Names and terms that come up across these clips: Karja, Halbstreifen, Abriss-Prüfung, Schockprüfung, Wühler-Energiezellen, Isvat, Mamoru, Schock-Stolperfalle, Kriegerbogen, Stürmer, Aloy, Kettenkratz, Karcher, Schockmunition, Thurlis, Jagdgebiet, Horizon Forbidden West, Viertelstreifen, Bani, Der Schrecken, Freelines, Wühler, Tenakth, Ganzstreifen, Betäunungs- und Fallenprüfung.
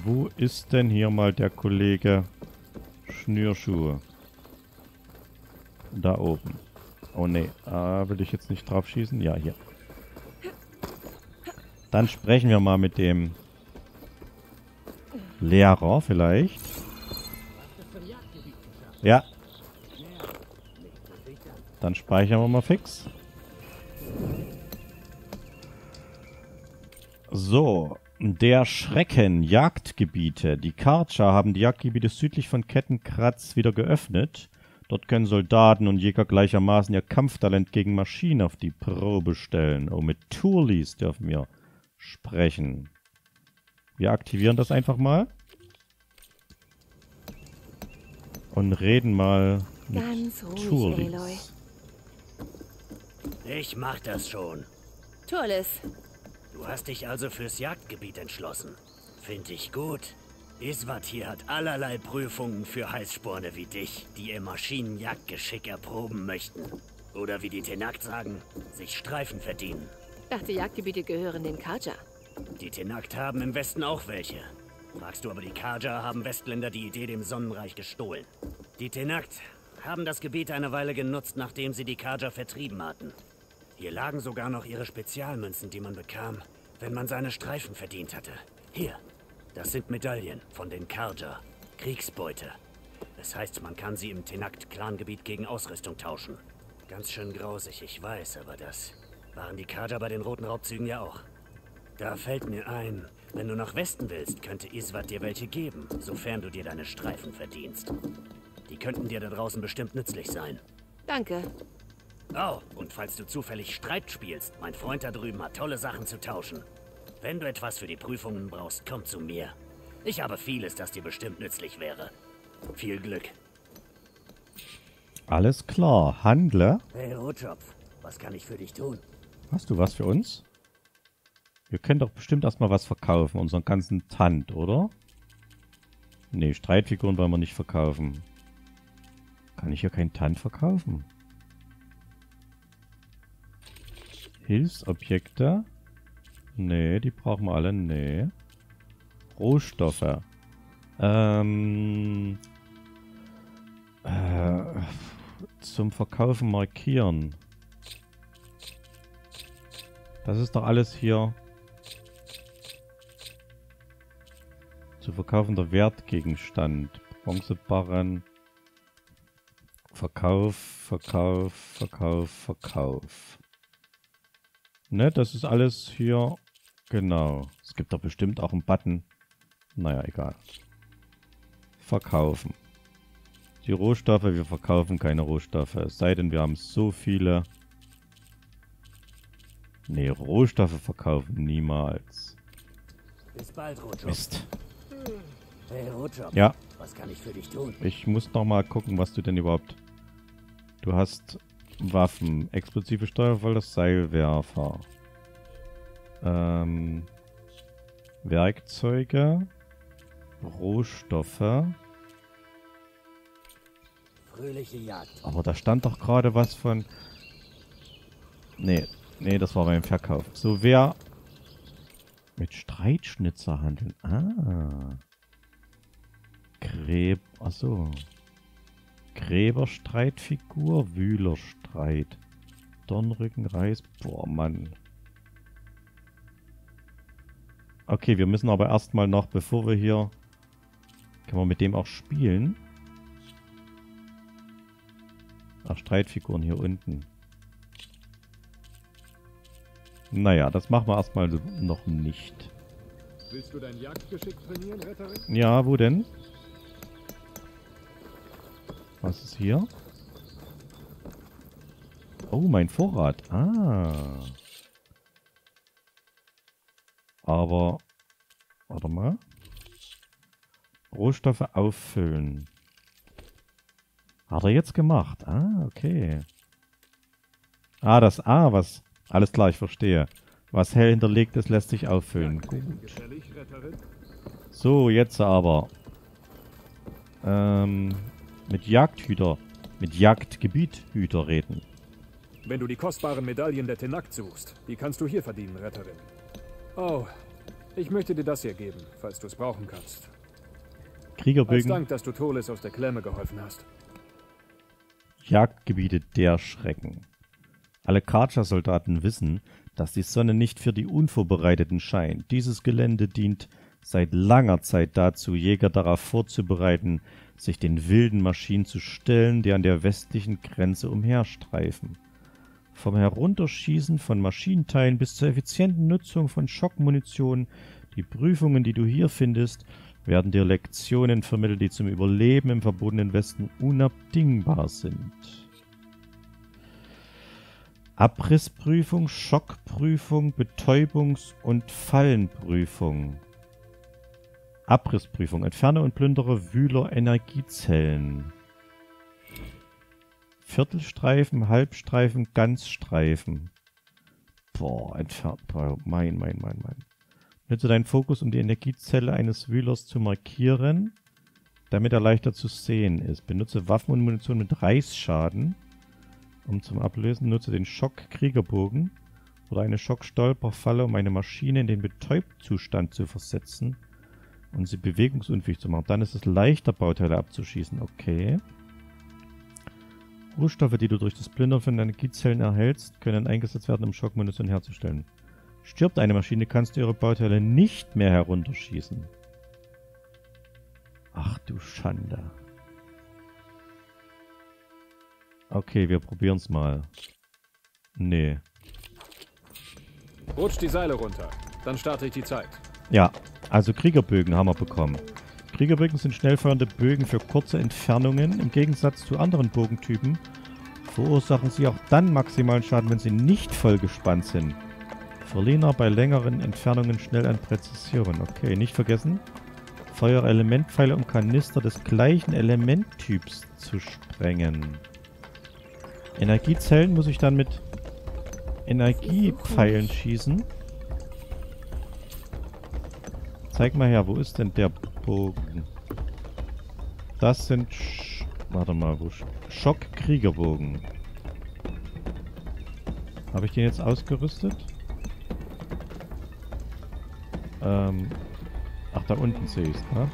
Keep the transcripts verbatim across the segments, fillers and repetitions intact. Wo ist denn hier mal der Kollege Schnürschuhe? Da oben. Oh ne, ah, will ich jetzt nicht drauf schießen? Ja, hier. Dann sprechen wir mal mit dem Lehrer vielleicht. Ja. Dann speichern wir mal fix. So, der Schrecken, Jagdgebiete. Die Karcher haben die Jagdgebiete südlich von Kettenkratz wieder geöffnet. Dort können Soldaten und Jäger gleichermaßen ihr Kampftalent gegen Maschinen auf die Probe stellen. Oh, mit Thurlis dürfen wir sprechen. Wir aktivieren das einfach mal. Und reden mal mit Ganz ruhig, Thurlis. Aloy. Ich mach das schon. Thurlis. Du hast dich also fürs Jagdgebiet entschlossen. Find ich gut. Isvat hier hat allerlei Prüfungen für Heißsporne wie dich, die ihr Maschinenjagdgeschick erproben möchten. Oder wie die Tenakth sagen, sich Streifen verdienen. Dachte, Jagdgebiete gehören den Karja. Die Tenakth haben im Westen auch welche. Fragst du aber die Karja, haben Westländer die Idee dem Sonnenreich gestohlen. Die Tenakth haben das Gebiet eine Weile genutzt, nachdem sie die Karja vertrieben hatten. Hier lagen sogar noch ihre Spezialmünzen, die man bekam, wenn man seine Streifen verdient hatte. Hier. Das sind Medaillen von den Karja, Kriegsbeute. Das heißt, man kann sie im Tenakth-Clan-Gebiet gegen Ausrüstung tauschen. Ganz schön grausig, ich weiß, aber das waren die Karja bei den roten Raubzügen ja auch. Da fällt mir ein, wenn du nach Westen willst, könnte Isvat dir welche geben, sofern du dir deine Streifen verdienst. Die könnten dir da draußen bestimmt nützlich sein. Danke. Oh, und falls du zufällig Streit spielst, mein Freund da drüben hat tolle Sachen zu tauschen. Wenn du etwas für die Prüfungen brauchst, komm zu mir. Ich habe vieles, das dir bestimmt nützlich wäre. Viel Glück. Alles klar, Handler. Hey Rotschopf, was kann ich für dich tun? Hast du was für uns? Wir können doch bestimmt erstmal was verkaufen, unseren ganzen Tand, oder? Nee, Streitfiguren wollen wir nicht verkaufen. Kann ich hier keinen Tand verkaufen? Hilfsobjekte. Nee, die brauchen wir alle. Nee. Rohstoffe. Ähm. Äh, zum Verkaufen markieren. Das ist doch alles hier. Zu verkaufender Wertgegenstand. Bronzebarren. Verkauf, Verkauf, Verkauf, Verkauf. Ne, das ist alles hier. Genau. Es gibt doch bestimmt auch einen Button. Naja, egal. Verkaufen. Die Rohstoffe, wir verkaufen keine Rohstoffe. Es sei denn, wir haben so viele. Ne, Rohstoffe verkaufen niemals. Bis bald, Rotschopf. Mist. Hey, Rotschopf. Ja. Was kann ich für dich tun? Ich muss noch mal gucken, was du denn überhaupt... Du hast... Waffen, explosive Steuervoll, das Seilwerfer. Ähm, Werkzeuge, Rohstoffe. Fröhliche Jagd. Aber da stand doch gerade was von... Nee, nee, das war beim Verkauf. So, wer... Mit Streitschnitzer handeln. Ah. Gräb... Achso. Gräberstreitfigur, Wühlerstreit, Dornrückenreis, boah Mann. Okay, wir müssen aber erstmal noch, bevor wir hier, können wir mit dem auch spielen. Ach, Streitfiguren hier unten. Naja, das machen wir erstmal noch nicht. Willst du dein Jagdgeschick trainieren, Retterin? Ja, wo denn? Was ist hier? Oh, mein Vorrat. Ah. Aber... Warte mal. Rohstoffe auffüllen. Hat er jetzt gemacht. Ah, okay. Ah, das A, was... Alles klar, ich verstehe. Was hell hinterlegt ist, lässt sich auffüllen. Gut. So, jetzt aber. Ähm... Mit Jagdhüter, mit Jagdgebiethüter reden. Wenn du die kostbaren Medaillen der Tenakth suchst, die kannst du hier verdienen, Retterin. Oh, Ich möchte dir das hier geben, falls du es brauchen kannst. Kriegerbögen. Als Dank, dass du Thurlis aus der Klemme geholfen hast. Jagdgebiete der Schrecken. Alle Karcher-Soldaten wissen, dass die Sonne nicht für die Unvorbereiteten scheint. Dieses Gelände dient seit langer Zeit dazu, Jäger darauf vorzubereiten, sich den wilden Maschinen zu stellen, die an der westlichen Grenze umherstreifen. Vom Herunterschießen von Maschinenteilen bis zur effizienten Nutzung von Schockmunition, die Prüfungen, die du hier findest, werden dir Lektionen vermittelt, die zum Überleben im verbotenen Westen unabdingbar sind. Abriss-Prüfung, Schockprüfung, Betäubungs- und Fallenprüfung. Abriss-Prüfung. Entferne und plündere Wühler-Energiezellen. Viertelstreifen, Halbstreifen, Ganzstreifen. Boah, entfernt. Boah, mein, mein, mein, mein. Nutze deinen Fokus, um die Energiezelle eines Wühlers zu markieren, damit er leichter zu sehen ist. Benutze Waffen und Munition mit Reißschaden, um zum Ablösen. Nutze den Schock-Kriegerbogen oder eine Schock-Stolperfalle, um eine Maschine in den Betäubtzustand zu versetzen und sie bewegungsunfähig zu machen. Dann ist es leichter, Bauteile abzuschießen. Okay. Rohstoffe, die du durch das Plündern von Energiezellen erhältst, können eingesetzt werden, um Schockmunition herzustellen. Stirbt eine Maschine, kannst du ihre Bauteile nicht mehr herunterschießen. Ach du Schande. Okay, wir probieren's mal. Nee. Rutscht die Seile runter, dann starte ich die Zeit. Ja, also Kriegerbögen haben wir bekommen. Kriegerbögen sind schnellfeuernde Bögen für kurze Entfernungen. Im Gegensatz zu anderen Bogentypen verursachen sie auch dann maximalen Schaden, wenn sie nicht vollgespannt sind. Verlierer bei längeren Entfernungen schnell an Präzision. Okay, nicht vergessen, Feuerelementpfeile, um Kanister des gleichen Elementtyps zu sprengen. Energiezellen muss ich dann mit Energiepfeilen schießen. Zeig mal her, wo ist denn der Bogen? Das sind... Sch Warte mal, wo... Sch Schock-Kriegerbogen. Habe ich den jetzt ausgerüstet? Ähm... Ach, da unten sehe ich es, ne?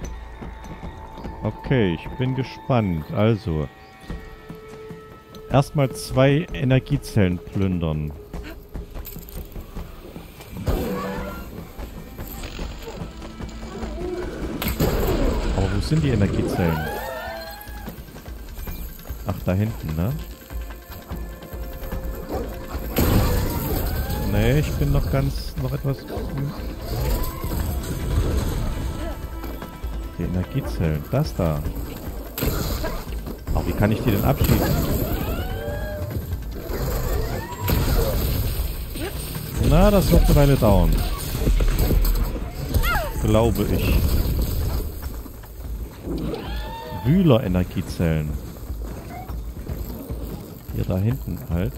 Okay, ich bin gespannt. Also... Erstmal zwei Energiezellen plündern. Aber wo sind die Energiezellen? Ach, da hinten, ne? Nee, ich bin noch ganz... noch etwas... Die Energiezellen, das da. Aber wie kann ich die denn abschießen? Na, das wird eine Weile dauern. Glaube ich. Wühler-Energiezellen. Hier da hinten halt.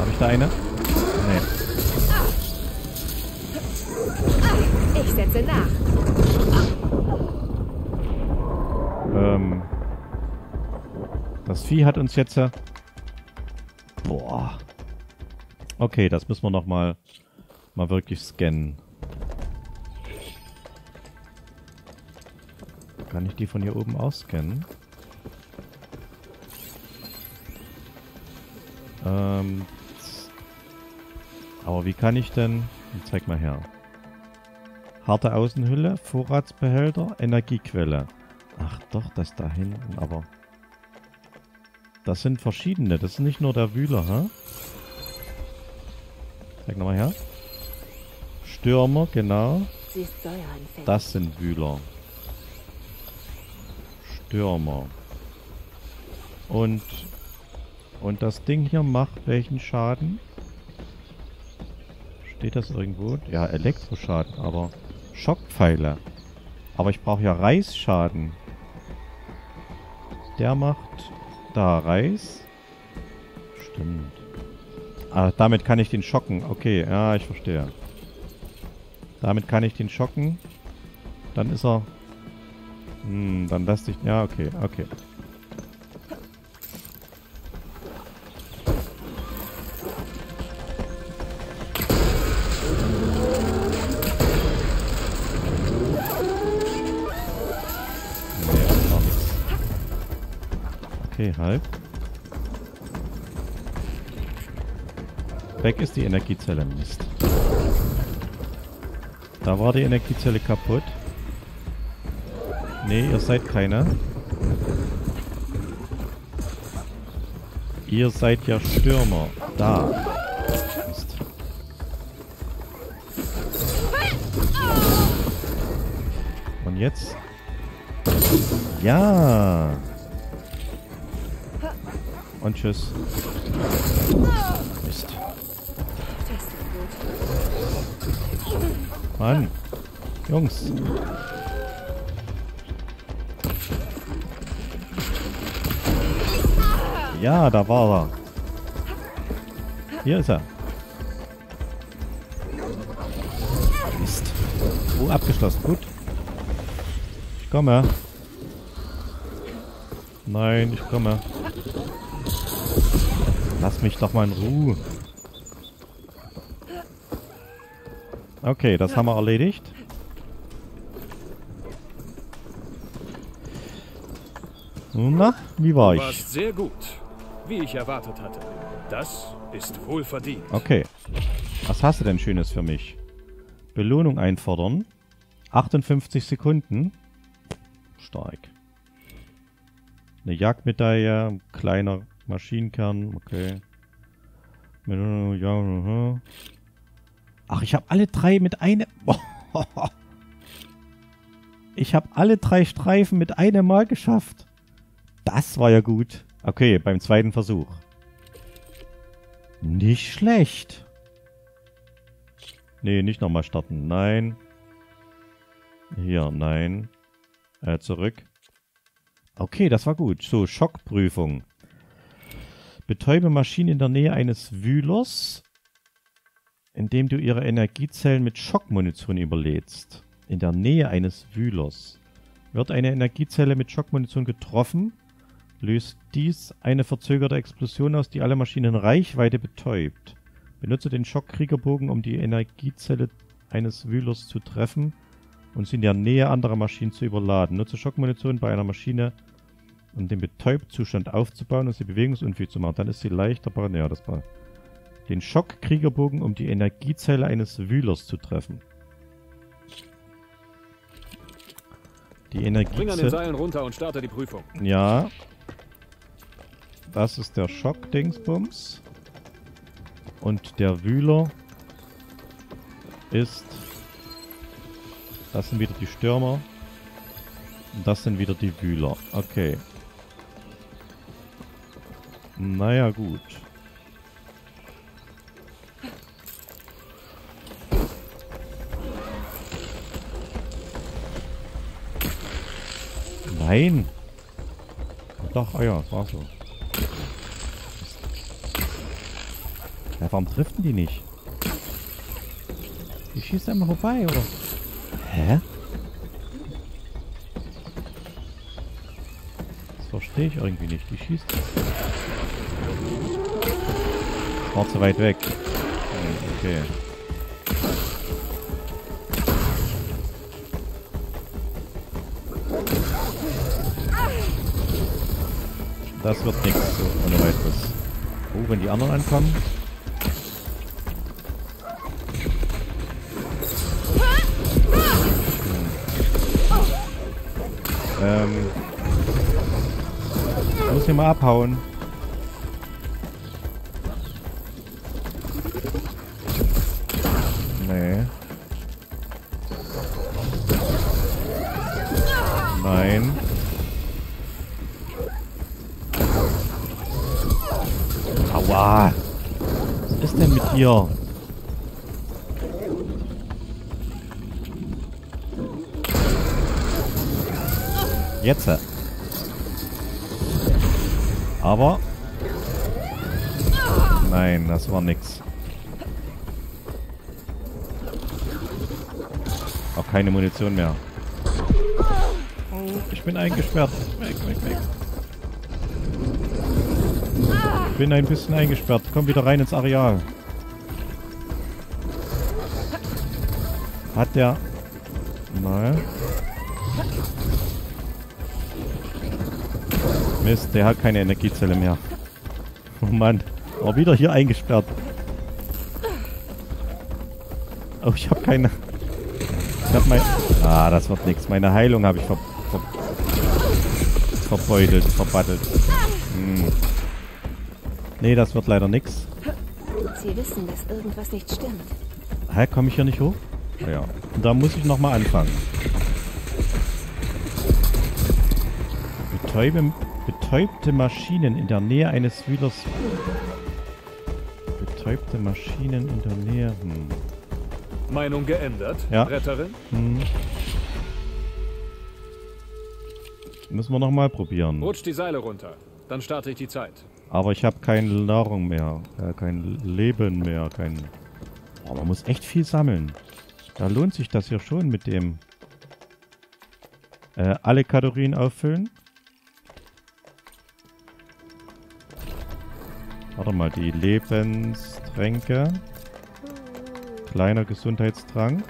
Habe ich da eine? Nee. Ich setze nach. Ähm... Das Vieh hat uns jetzt... Boah. Okay, das müssen wir nochmal mal wirklich scannen. Kann ich die von hier oben ausscannen? Ähm... Aber wie kann ich denn... Zeig mal her. Harte Außenhülle, Vorratsbehälter, Energiequelle. Ach doch, das da hinten, aber... Das sind verschiedene. Das ist nicht nur der Wühler, ha? Zeig nochmal her. Stürmer, genau. Das sind Wühler. Stürmer. Und... Und das Ding hier macht welchen Schaden? Steht das irgendwo? Ja, Elektroschaden, aber... Schockpfeile. Aber ich brauche ja Reißschaden. Der macht... Da, Reis. Stimmt. Ah, damit kann ich den schocken. Okay, ja, ich verstehe. Damit kann ich den schocken. Dann ist er... Hm, dann lass dich... Ja, okay, okay. Okay, halb. Weg ist die Energiezelle, Mist. Da war die Energiezelle kaputt. Nee, ihr seid keiner. Ihr seid ja Stürmer. Da. Mist. Und jetzt? Ja! Und tschüss. Mist. Mann. Jungs. Ja, da war er. Hier ist er. Mist. Oh, abgeschlossen. Gut. Ich komme. Nein, ich komme. Lass mich doch mal in Ruhe. Okay, das haben wir erledigt. Na, wie war ich? Warst sehr gut, wie ich erwartet hatte. Das ist wohl verdient. Okay. Was hast du denn Schönes für mich? Belohnung einfordern. achtundfünfzig Sekunden. Stark. Eine Jagdmedaille, kleiner Maschinenkern, okay. Ach, ich habe alle drei mit einem... Ich habe alle drei Streifen mit einem Mal geschafft. Das war ja gut. Okay, beim zweiten Versuch. Nicht schlecht. Nee, nicht nochmal starten. Nein. Hier, nein. Äh, zurück. Okay, das war gut. So, Schockprüfung. Betäube Maschinen in der Nähe eines Wühlers, indem du ihre Energiezellen mit Schockmunition überlädst. In der Nähe eines Wühlers. Wird eine Energiezelle mit Schockmunition getroffen, löst dies eine verzögerte Explosion aus, die alle Maschinen in Reichweite betäubt. Benutze den Schock-Kriegerbogen, um die Energiezelle eines Wühlers zu treffen und sie in der Nähe anderer Maschinen zu überladen. Nutze Schockmunition bei einer Maschine, um den Betäubtzustand aufzubauen und sie bewegungsunfähig zu machen. Dann ist sie leichter. Ja, das war. Den Schock-Kriegerbogen, um die Energiezelle eines Wühlers zu treffen. Die Energiezelle. Bring an den Seilen runter und starte die Prüfung. Ja. Das ist der Schock-Dingsbums. Und der Wühler ist. Das sind wieder die Stürmer. Und das sind wieder die Wühler. Okay. Naja, gut. Nein! Doch, ah ja, das war so. Ja, warum driften die nicht? Die schießt einmal vorbei, oder? Hä? Das verstehe ich irgendwie nicht. Die schießt. Das war zu weit weg. Okay. Das wird nichts, so ohne weiteres. Oh, wenn die anderen ankommen. Hm. Ähm. Ich muss hier mal abhauen. Nee. Nein. Aua! Was ist denn mit dir? Jetzt! Aber... Nein, das war nix. Auch keine Munition mehr. Ich bin eingesperrt. Weg, weg, weg. Ich bin ein bisschen eingesperrt. Komm wieder rein ins Areal. Hat der... Nein. Mist, der hat keine Energiezelle mehr. Oh Mann, war wieder hier eingesperrt. Oh, ich habe keine... Ich hab mein... Ah, das wird nichts. Meine Heilung habe ich ver... ver verbeutelt, verbattelt. Hm. Nee, das wird leider nichts. Sie wissen, dass irgendwas nicht stimmt. Hä, komme ich hier nicht hoch? Ja. Und da muss ich nochmal anfangen. Betäube, betäubte Maschinen in der Nähe eines Wühlers. Betäubte Maschinen in der Nähe. Hm. Meinung geändert, ja. Retterin? Hm. Müssen wir nochmal probieren. Rutsch die Seile runter, dann starte ich die Zeit. Aber ich habe keine Nahrung mehr, äh, kein Leben mehr, kein... Oh, man muss echt viel sammeln. Da lohnt sich das ja schon mit dem... Äh, alle Kalorien auffüllen. Warte mal, die Lebenstränke. Kleiner Gesundheitstrank.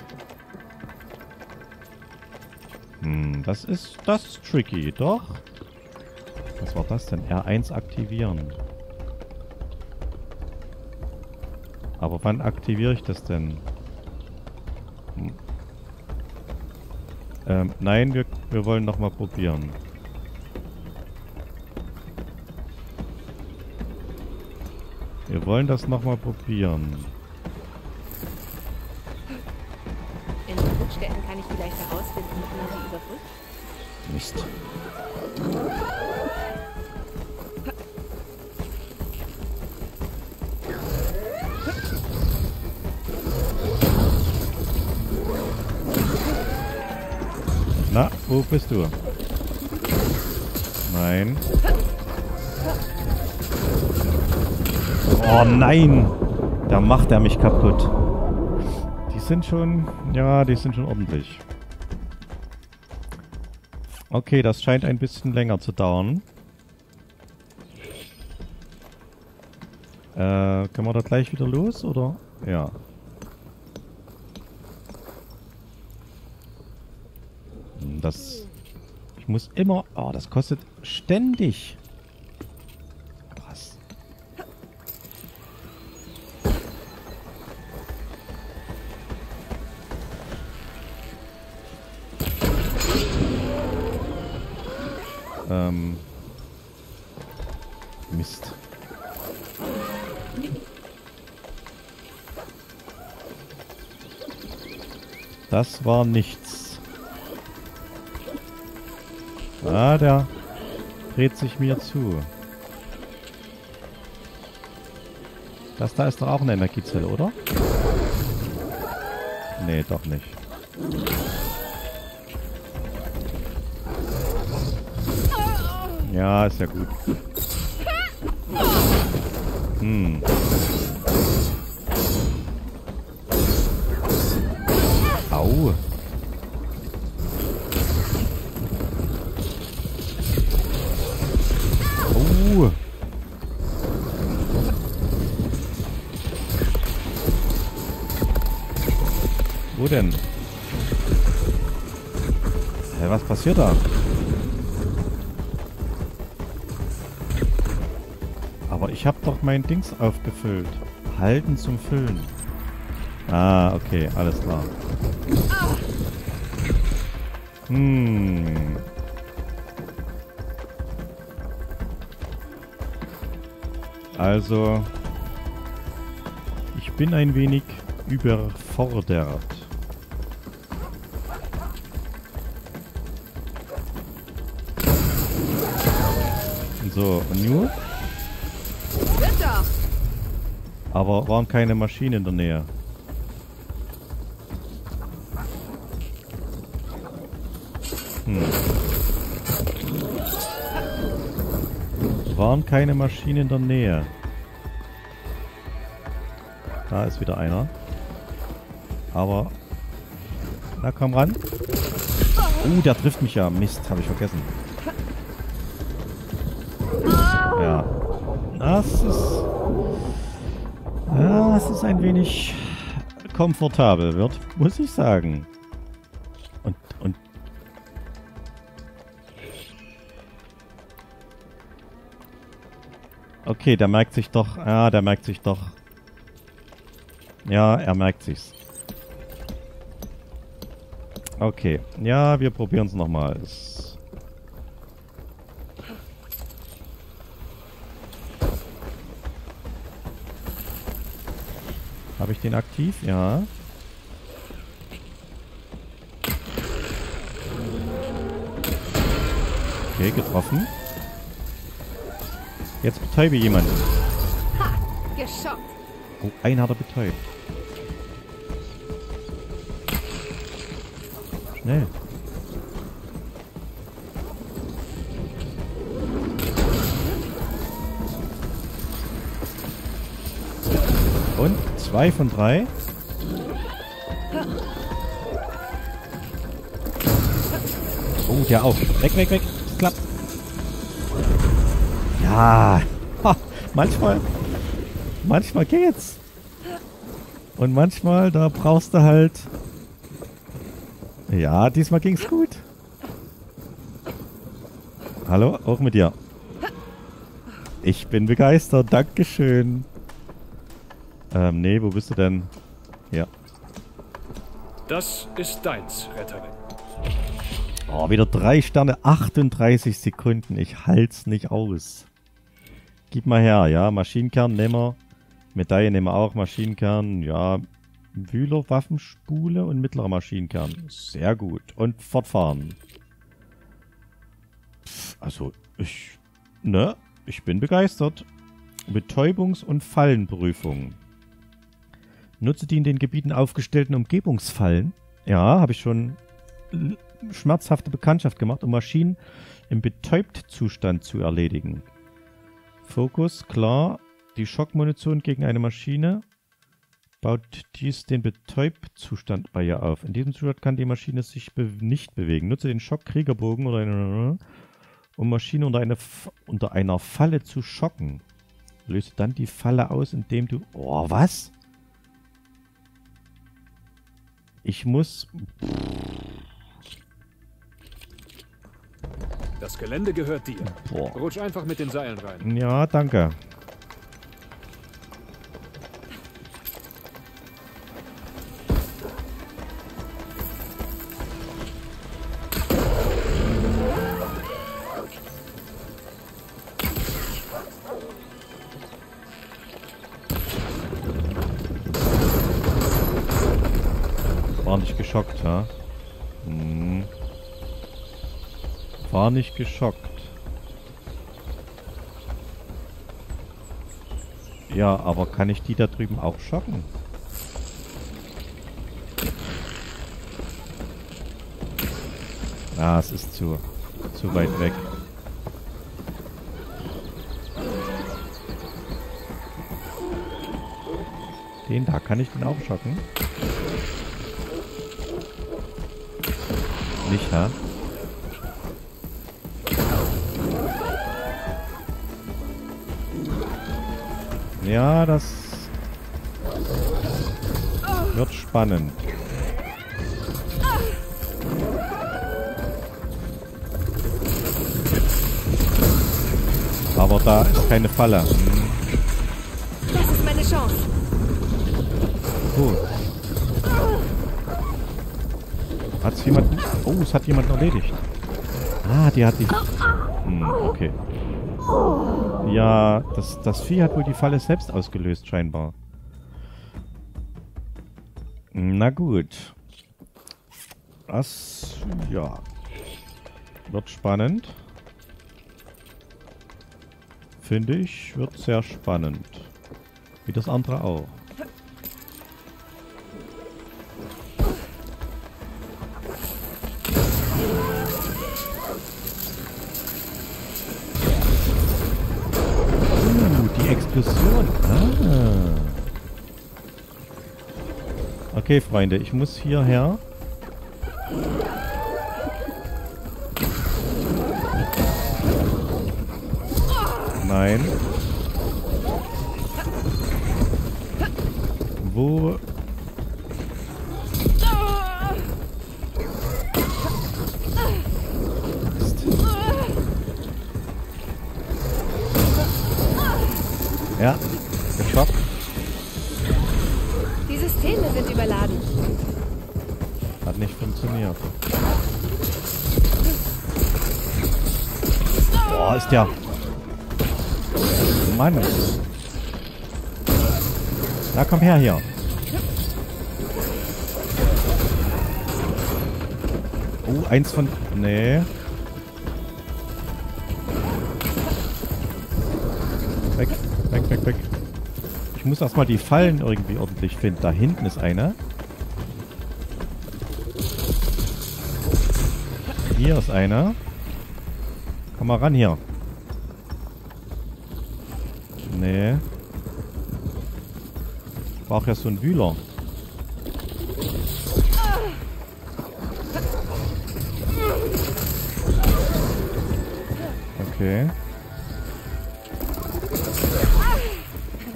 Hm, das ist, das ist tricky, doch. Was war das denn? R eins aktivieren. Aber wann aktiviere ich das denn? Hm. Ähm, nein, wir, wir wollen nochmal probieren. Wir wollen das nochmal probieren. Kann ich vielleicht herausfinden, wie man sie überbrückt? Mist. Na, wo bist du? Nein. Oh nein! Da macht er mich kaputt. Sind schon, ja, die sind schon ordentlich. Okay, das scheint ein bisschen länger zu dauern. Äh, können wir da gleich wieder los, oder? Ja. Das, ich muss immer, oh, das kostet ständig. Ähm. Mist. Das war nichts. Ah, der dreht sich mir zu. Das da ist doch auch eine Energiezelle, oder? Nee, doch nicht. Ja, ist ja gut. Hm. Au. Au. Wo denn? Hey, was passiert da? Ich habe doch mein Dings aufgefüllt. Halten zum Füllen. Ah, okay, alles klar. Hm. Also, ich bin ein wenig überfordert. So, und nun? Aber waren keine Maschinen in der Nähe. Hm. Waren keine Maschinen in der Nähe. Da ist wieder einer. Aber... Na, komm ran. Uh, der trifft mich ja. Mist, habe ich vergessen. Ja. Das ist... Ja, es ist ein wenig komfortabel wird, muss ich sagen. Und, und... Okay, der merkt sich doch. Ah, der merkt sich doch. Ja, er merkt sich's. Okay. Ja, wir probieren's nochmal. Habe ich den aktiv? Ja. Okay, getroffen. Jetzt betäube jemanden. Ha! Geschockt! Oh, einen hat er betäubt. Schnell. Und zwei von drei. Oh, der auch. Weg, weg, weg. Das klappt. Ja. Ha, manchmal. Manchmal geht's. Und manchmal, da brauchst du halt. Ja, diesmal ging's gut. Hallo, auch mit dir. Ich bin begeistert. Dankeschön. Ähm, nee, wo bist du denn? Ja. Das ist deins, Retterin. Oh, wieder drei Sterne, achtunddreißig Sekunden. Ich halt's nicht aus. Gib mal her, ja. Maschinenkern nehmen wir. Medaille nehmen wir auch. Maschinenkern, ja. Wühler, Waffenspule und mittlerer Maschinenkern. Sehr gut. Und fortfahren. Pff, also, ich. Ne? Ich bin begeistert. Betäubungs- und Fallenprüfung. Nutze die in den Gebieten aufgestellten Umgebungsfallen. Ja, habe ich schon schmerzhafte Bekanntschaft gemacht, um Maschinen im Betäubt-Zustand zu erledigen. Fokus, klar. Die Schockmunition gegen eine Maschine baut dies den Betäubt-Zustand bei ihr auf. In diesem Zustand kann die Maschine sich be nicht bewegen. Nutze den Schock, Kriegerbogen oder eine, um Maschine unter, eine, unter einer Falle zu schocken. Löse dann die Falle aus, indem du... Oh, was? Ich muss... Das Gelände gehört dir. Boah. Rutsch einfach mit den Seilen rein. Ja, danke. War nicht geschockt, ha? Hm. War nicht geschockt. Ja, aber kann ich die da drüben auch schocken? Ah, es ist zu, zu weit weg. Den da, kann ich den auch schocken? Nicht, ha? Ja, das wird spannend. Aber da ist keine Falle. Hm. Das ist meine Chance. Gut. Hat's jemand... Oh, es hat jemand erledigt. Ah, die hat die... Hm, okay. Ja, das, das Vieh hat wohl die Falle selbst ausgelöst, scheinbar. Na gut. Das, ja. Wird spannend. Finde ich, wird sehr spannend. Wie das andere auch. Ah. Okay, Freunde, ich muss hierher. Nein. Wo? Mist. Systeme sind überladen. Hat nicht funktioniert. Boah, ist ja... Mann. Na, komm her hier. Oh, eins von... Nee. Weg, weg, weg, weg. Ich muss erstmal die Fallen irgendwie ordentlich finden. Da hinten ist eine. Hier ist eine. Komm mal ran hier. Nee. Ich brauche ja so einen Wühler. Okay.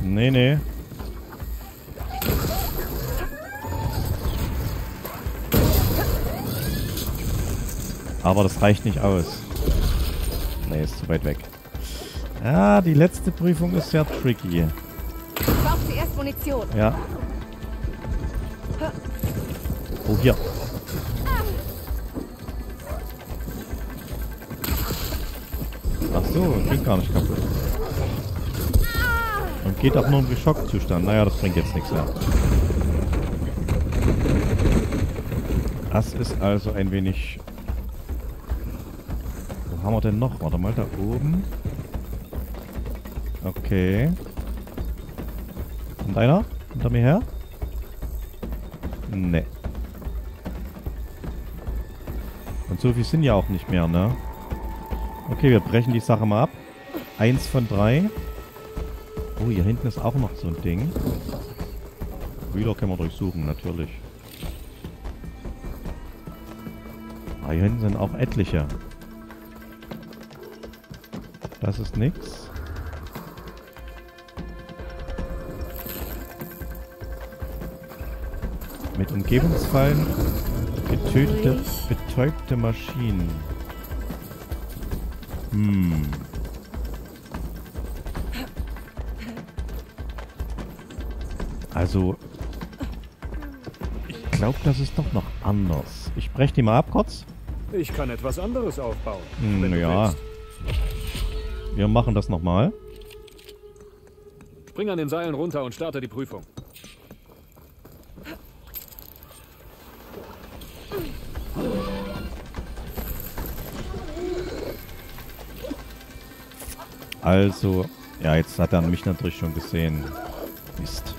Nee, nee. Aber das reicht nicht aus. Nee, ist zu weit weg. Ja, die letzte Prüfung ist ja tricky. Ich brauche zuerst Munition. Ja. Oh, hier. Ach so, geht gar nicht kaputt. Und geht auch nur um den Schockzustand. Naja, das bringt jetzt nichts mehr. Das ist also ein wenig... Wo haben wir denn noch? Warte mal, da oben... Okay. Kommt einer? Hinter mir her? Nee. Und so viel sind ja auch nicht mehr, ne? Okay, wir brechen die Sache mal ab. Eins von drei. Oh, hier hinten ist auch noch so ein Ding. Wieder können wir durchsuchen, natürlich. Ah, hier hinten sind auch etliche. Das ist nix. Mit Umgebungsfallen getötete, betäubte Maschinen. Hm. Also, ich glaube, das ist doch noch anders. Ich breche die mal ab kurz. Ich kann etwas anderes aufbauen. Hm, wenn du ja. Willst. Wir machen das nochmal. Spring an den Seilen runter und starte die Prüfung. Also, ja, jetzt hat er mich natürlich schon gesehen. Mist.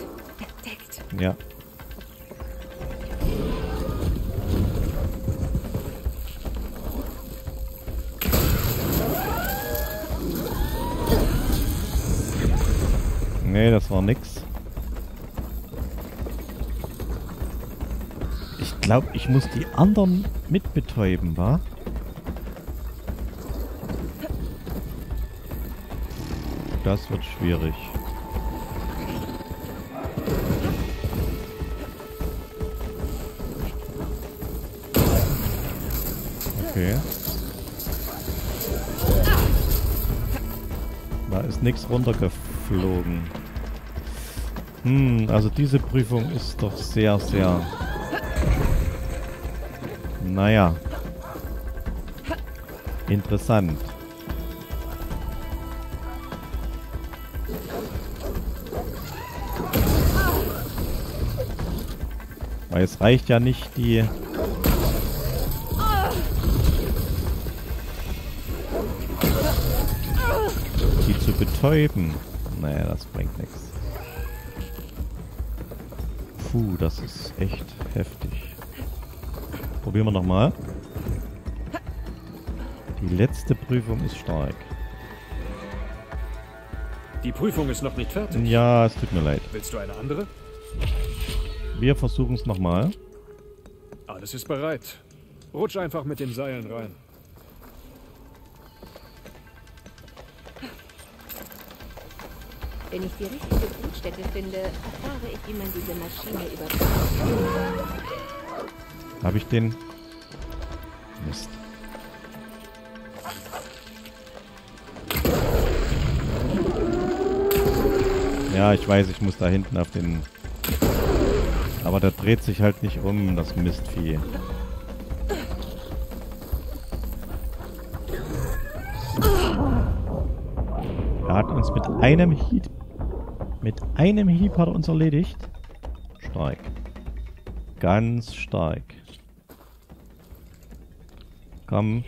Mist, entdeckt. Ja. Nee, das war nix. Ich glaube, ich muss die anderen mitbetäuben, wa? Das wird schwierig. Okay. Da ist nichts runtergeflogen. Hm, also diese Prüfung ist doch sehr, sehr... Naja. Interessant. Weil es reicht ja nicht die... die zu betäuben. Naja, das bringt nichts. Puh, das ist echt heftig. Probieren wir nochmal. Die letzte Prüfung ist stark. Die Prüfung ist noch nicht fertig. Ja, es tut mir leid. Willst du eine andere? Wir versuchen es nochmal. Alles ist bereit. Rutsch einfach mit den Seilen rein. Wenn ich die richtige Brutstätte finde, erfahre ich, wie man diese Maschine überwacht. Habe ich den? Mist. Ja, ich weiß, ich muss da hinten auf den... Aber da dreht sich halt nicht um, das Mistvieh. Er hat uns mit einem Hieb... Mit einem Hieb hat er uns erledigt. Stark. Ganz stark. Komm.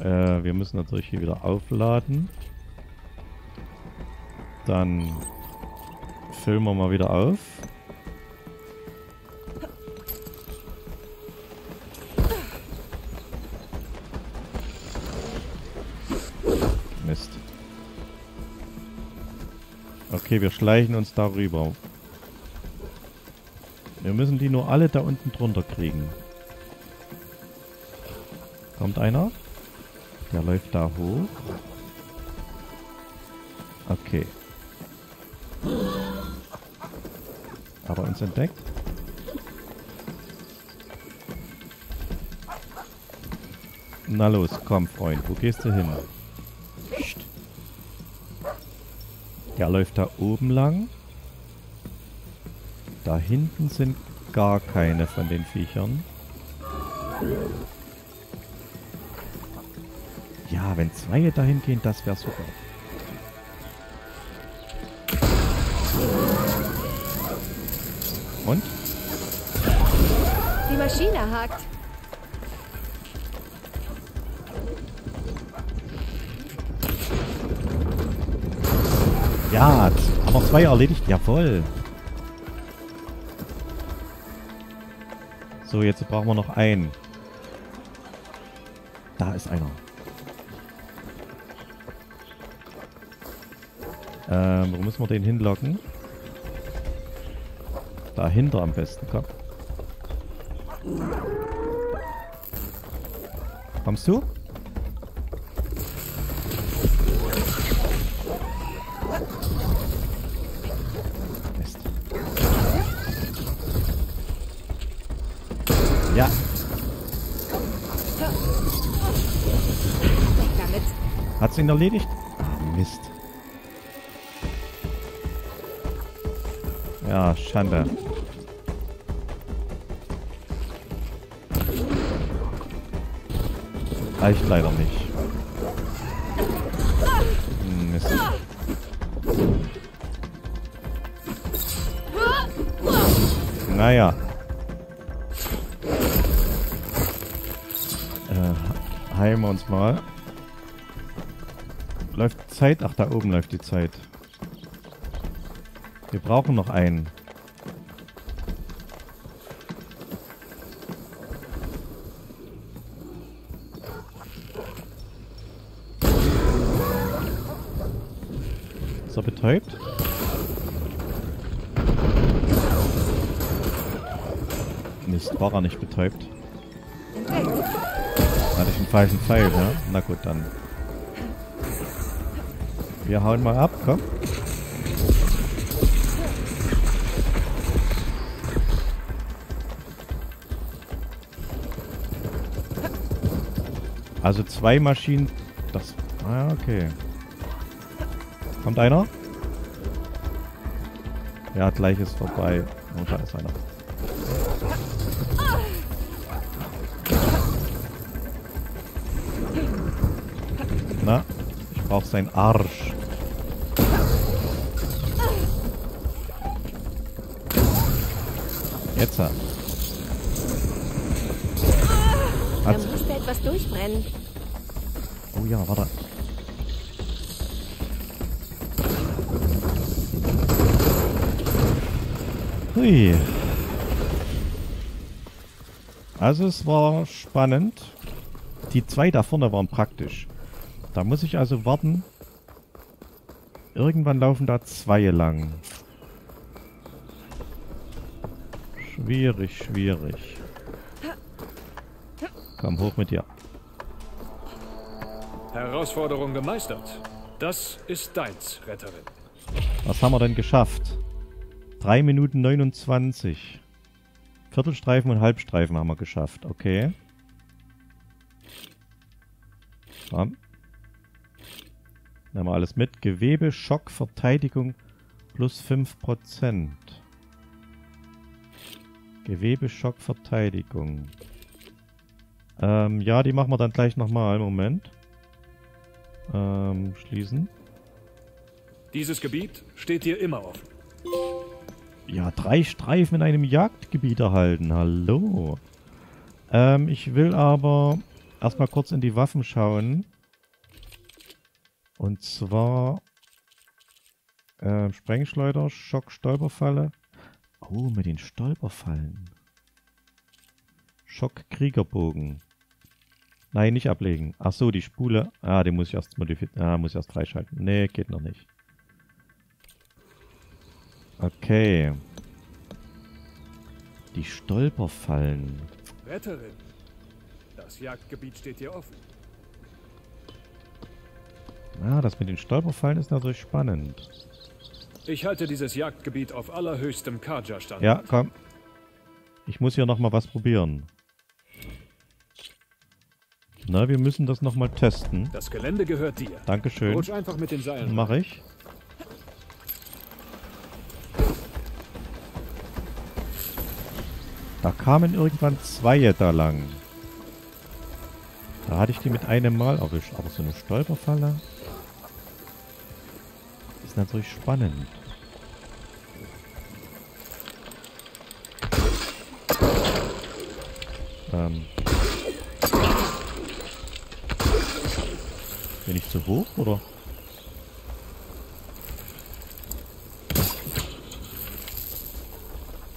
Äh, wir müssen natürlich hier wieder aufladen. Dann füllen wir mal wieder auf. Mist. Okay, wir schleichen uns darüber. Wir müssen die nur alle da unten drunter kriegen. Kommt einer? Der läuft da hoch. Okay. Aber uns entdeckt. Na los, komm Freund, wo gehst du hin? Psst. Der läuft da oben lang. Da hinten sind gar keine von den Viechern. Ja, wenn zwei dahin gehen, das wäre super. Und? Die Maschine hakt. Ja, haben wir zwei erledigt. Jawohl. So, jetzt brauchen wir noch einen. Da ist einer. Ähm, wo müssen wir den hinlocken? Dahinter am besten, komm. Kommst du? Mist. Ja. Hat's ihn erledigt? Ah, Mist. Ja, Schande. Reicht leider nicht. Mist. Naja. Äh, heilen wir uns mal. Läuft die Zeit? Ach, da oben läuft die Zeit. Wir brauchen noch einen. Ist er betäubt? Mist, war er nicht betäubt. Hatte ich einen falschen Pfeil, ja? Na gut, dann. Wir hauen mal ab, komm. Also zwei Maschinen, das... Ah, okay. Kommt einer? Ja, gleich ist vorbei. Oh, da ist einer. Na, ich brauche seinen Arsch. Jetzt er. Da müsste etwas durchbrennen. Oh ja, warte. Hui. Also es war spannend. Die zwei da vorne waren praktisch. Da muss ich also warten. Irgendwann laufen da zwei lang. Schwierig, schwierig. Komm, hoch mit dir. Herausforderung gemeistert. Das ist deins, Retterin. Was haben wir denn geschafft? drei Minuten neunundzwanzig. Viertelstreifen und Halbstreifen haben wir geschafft. Okay. fahren. Nehmen wir alles mit. Gewebe, Schock, Verteidigung plus fünf Prozent. Gewebe, Schock, Verteidigung. Ähm, ja, die machen wir dann gleich nochmal. Moment. Ähm, schließen. Dieses Gebiet steht hier immer offen. Ja, drei Streifen in einem Jagdgebiet erhalten. Hallo. Ähm, ich will aber erstmal kurz in die Waffen schauen. Und zwar äh, Sprengschleuder, Schock-Stolperfalle. Oh, mit den Stolperfallen. Schock-Kriegerbogen. Nein, nicht ablegen. Ach so, die Spule. Ah, die muss ich erst modifizieren. Ah, muss ich erst freischalten. Nee, geht noch nicht. Okay. Die Stolperfallen. Retterin. Das Jagdgebiet steht hier offen. Ah, das mit den Stolperfallen ist natürlich spannend. Ich halte dieses Jagdgebiet auf allerhöchstem Karja-Standard. Ja, komm. Ich muss hier nochmal was probieren. Na, wir müssen das nochmal testen. Das Gelände gehört dir. Dankeschön. Rutsch einfach mit den Seilen. Mach ich. Da kamen irgendwann zwei da lang. Da hatte ich die mit einem Mal erwischt. Aber so eine Stolperfalle ist natürlich spannend. Ähm. Bin ich zu hoch, oder?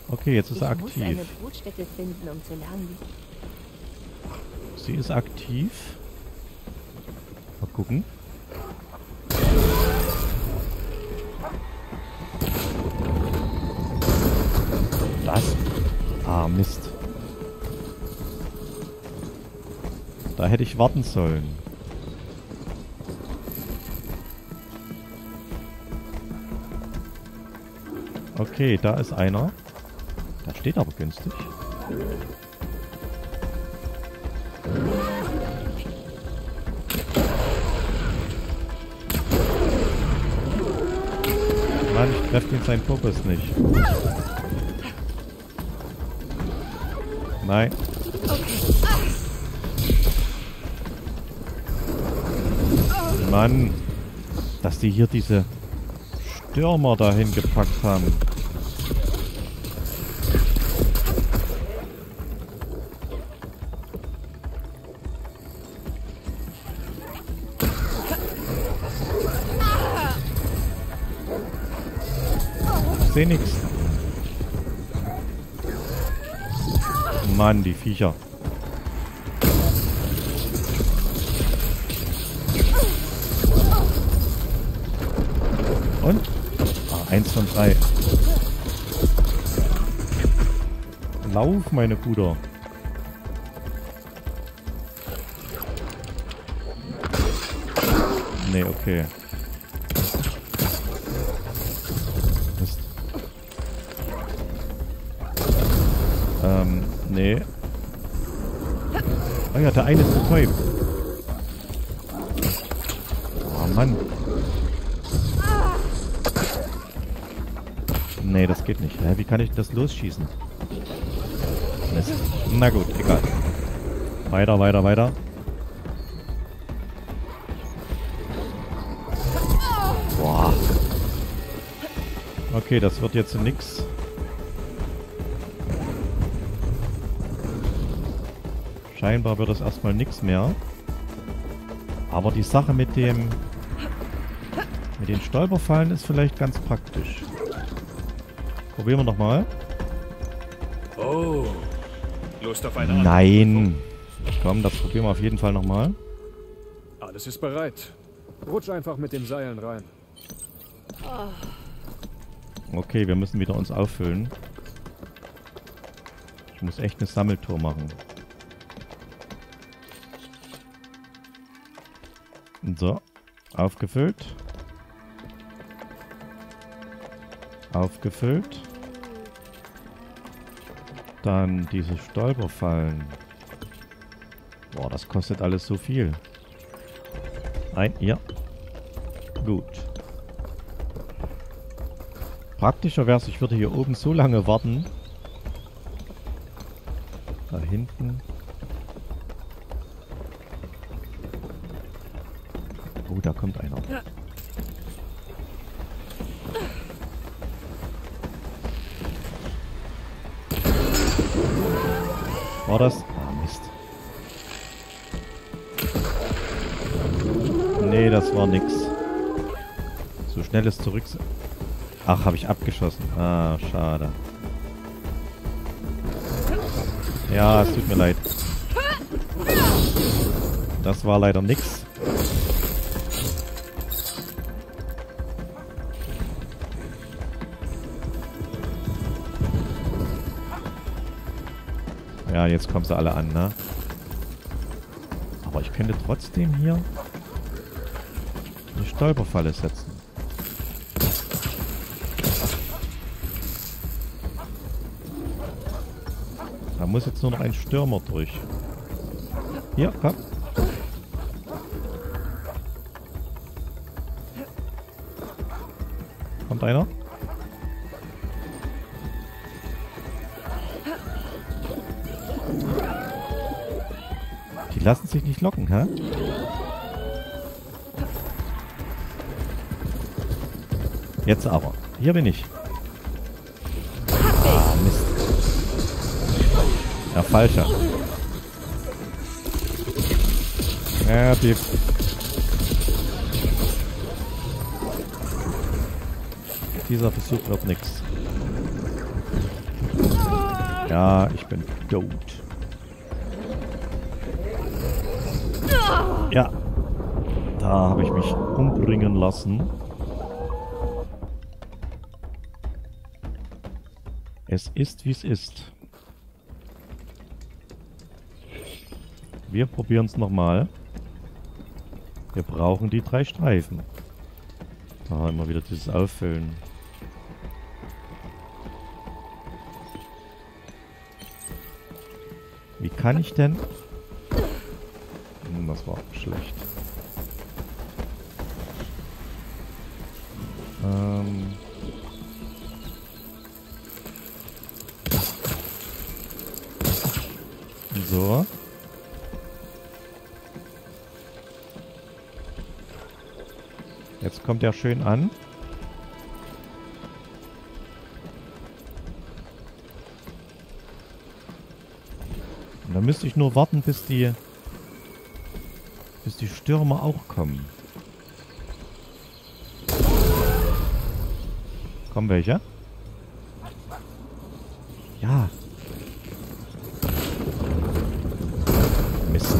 Okay, jetzt ist er aktiv. Ich muss eine Brutstätte finden, um zu lernen. Sie ist aktiv. Mal gucken. Das? Ah, Mist. Da hätte ich warten sollen. Okay, da ist einer. Da steht aber günstig. Mann, ich treffe ihn seinen Popes nicht. Nein. Mann, dass die hier diese Stürmer dahin gepackt haben. Ich seh nix. Mann, die Viecher. Und? Ah, eins von drei. Lauf, meine Bruder. Nee, okay. Ähm, nee. Oh ja, der eine ist betäubt. Oh Mann. Nee, das geht nicht. Hä, wie kann ich das losschießen? Mist. Na gut, egal. Weiter, weiter, weiter. Boah. Okay, das wird jetzt nix. Scheinbar wird das erstmal nichts mehr. Aber die Sache mit dem mit den Stolperfallen ist vielleicht ganz praktisch. Probieren wir nochmal. Oh, Lust auf eine Nein. Komm, das probieren wir auf jeden Fall nochmal. Alles ist bereit. Rutsch einfach mit den Seilen rein. Okay, wir müssen wieder uns auffüllen. Ich muss echt eine Sammeltour machen. So, aufgefüllt. Aufgefüllt. Dann diese Stolperfallen. Boah, das kostet alles so viel. Nein, ja. Gut. Praktischer wäre es, ich würde hier oben so lange warten. Da hinten. Oh, da kommt einer. War das? Ah, Mist. Nee, das war nix. So schnelles Zurück... Ach, habe ich abgeschossen. Ah, schade. Ja, es tut mir leid. Das war leider nix. Ja, jetzt kommen sie alle an, ne? Aber ich könnte trotzdem hier eine Stolperfalle setzen. Da muss jetzt nur noch ein Stürmer durch. Hier, komm. Kommt einer? Die lassen sich nicht locken, hä? Jetzt aber. Hier bin ich. Ah, Mist. Ja, falscher. Ja, die... Dieser Versuch wird nix. Ja, ich bin tot. Ja, da habe ich mich umbringen lassen. Es ist, wie es ist. Wir probieren es nochmal. Wir brauchen die drei Streifen. Da immer wieder dieses Auffüllen. Wie kann ich denn... Das war schlecht. Ähm so. Jetzt kommt er schön an. Und dann müsste ich nur warten, bis die... bis die Stürmer auch kommen. Kommen welche? Ja. Mist.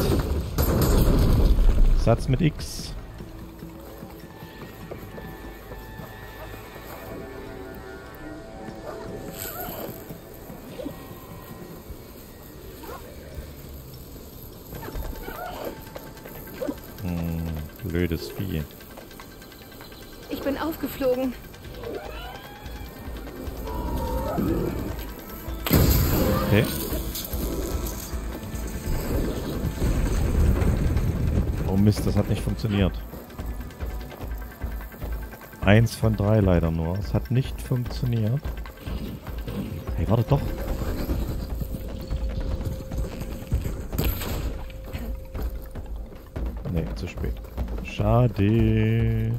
Satz mit X. Blödes Vieh. Ich bin aufgeflogen. Okay. Oh Mist, das hat nicht funktioniert. Eins von drei leider nur. Es hat nicht funktioniert. Hey, warte doch. Nee, zu spät. Schade.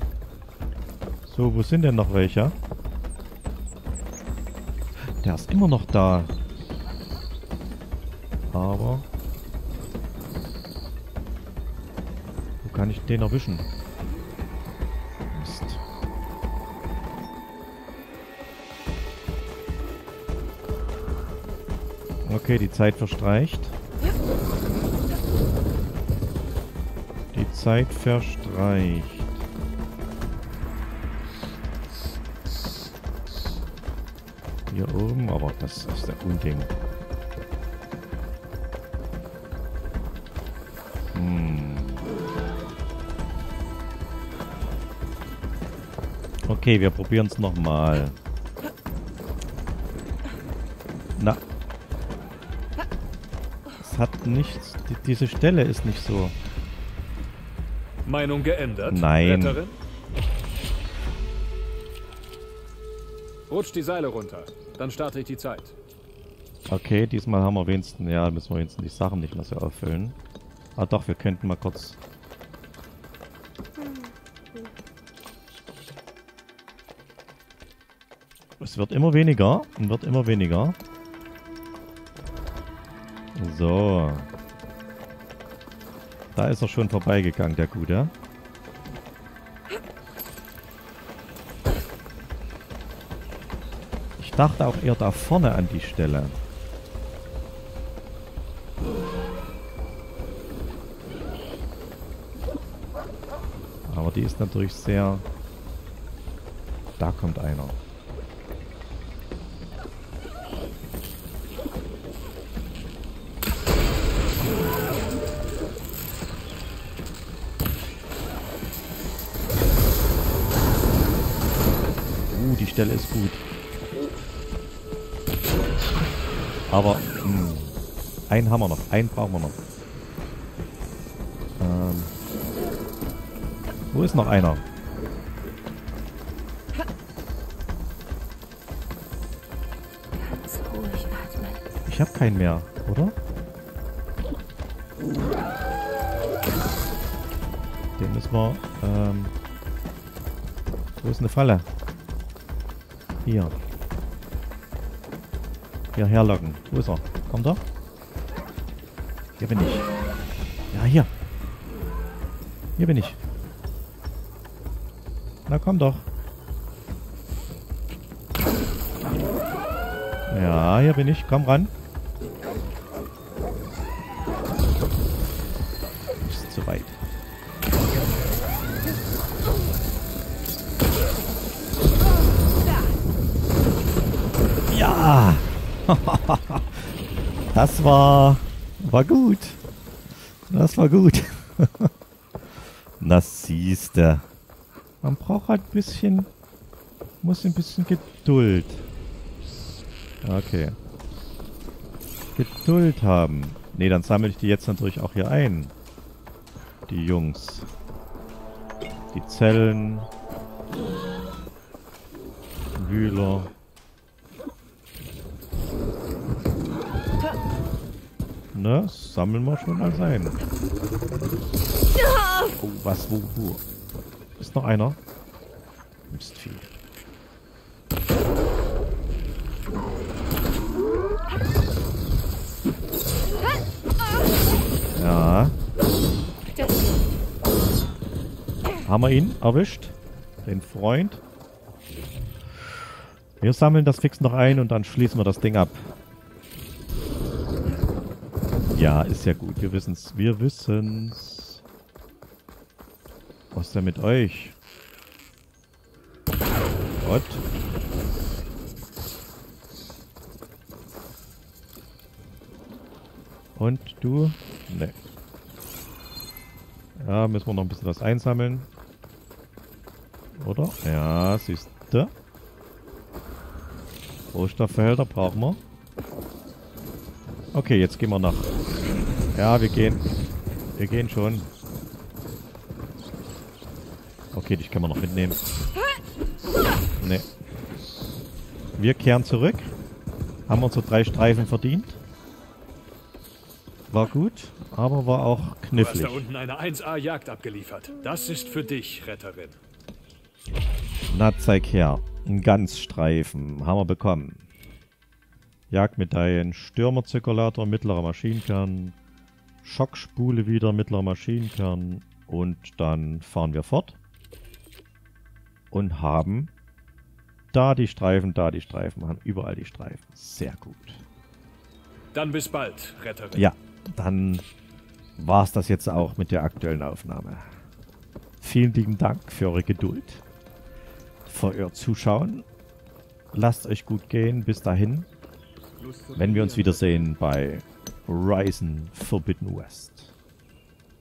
So, wo sind denn noch welche? Der ist immer noch da. Aber... Wo kann ich den erwischen? Mist. Okay, die Zeit verstreicht. Die Zeit verstreicht. Hier oben, aber das ist der Unding. Hm. Okay, wir probieren es nochmal. Na. Es hat nichts... Die, diese Stelle ist nicht so... Meinung geändert? Nein. Retterin? Rutscht die Seile runter. Dann starte ich die Zeit. Okay, diesmal haben wir wenigstens... Ja, müssen wir wenigstens die Sachen nicht mehr so erfüllen. Ah doch, wir könnten mal kurz... Es wird immer weniger und wird immer weniger. So. Da ist er schon vorbeigegangen, der Gute. Ich dachte auch eher da vorne an die Stelle. Aber die ist natürlich sehr... Da kommt einer. Stelle ist gut. Aber mh, einen haben wir noch. Einen brauchen wir noch. Ähm, wo ist noch einer? Ich habe keinen mehr, oder? Den müssen wir... Ähm, wo ist eine Falle? Hier. Hier herlocken. Wo ist er? Kommt er? Hier bin ich. Ja, hier. Hier bin ich. Na komm doch. Ja, hier bin ich. Komm ran. Ist zu weit. Ja! Das war... War gut. Das war gut. Na siehste. Man braucht halt ein bisschen... Muss ein bisschen Geduld. Okay. Geduld haben. Ne, dann sammle ich die jetzt natürlich auch hier ein. Die Jungs. Die Zellen. Wühler. Ne, sammeln wir schon mal ein. Oh, was, wo, wo? Ist noch einer? Mistvieh. Ja. Haben wir ihn erwischt? Den Freund? Wir sammeln das fix noch ein und dann schließen wir das Ding ab. Ja, ist ja gut. Wir wissen's. Wir wissen's. Was ist denn mit euch? Gott. Und du? Ne. Ja, müssen wir noch ein bisschen was einsammeln. Oder? Ja, siehst du? Rohstoffverhälter brauchen wir. Okay, jetzt gehen wir nach... Ja, wir gehen. Wir gehen schon. Okay, dich können wir noch mitnehmen. Ne. Wir kehren zurück. Haben unsere drei Streifen verdient. War gut, aber war auch knifflig. Du hast da unten eine eins A-Jagd abgeliefert. Das ist für dich, Retterin. Na, zeig her. Ein Ganzstreifen haben wir bekommen. Jagdmedaillen, Stürmerzirkulator, mittlerer Maschinenkern, Schockspule wieder, mittlerer Maschinenkern und dann fahren wir fort und haben da die Streifen, da die Streifen, haben überall die Streifen. Sehr gut. Dann bis bald, Retterin. Ja, dann war es das jetzt auch mit der aktuellen Aufnahme. Vielen lieben Dank für eure Geduld, für euer Zuschauen. Lasst euch gut gehen, bis dahin. Wenn wir uns wiedersehen bei Horizon Forbidden West.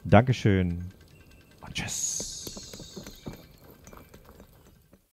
Dankeschön und tschüss.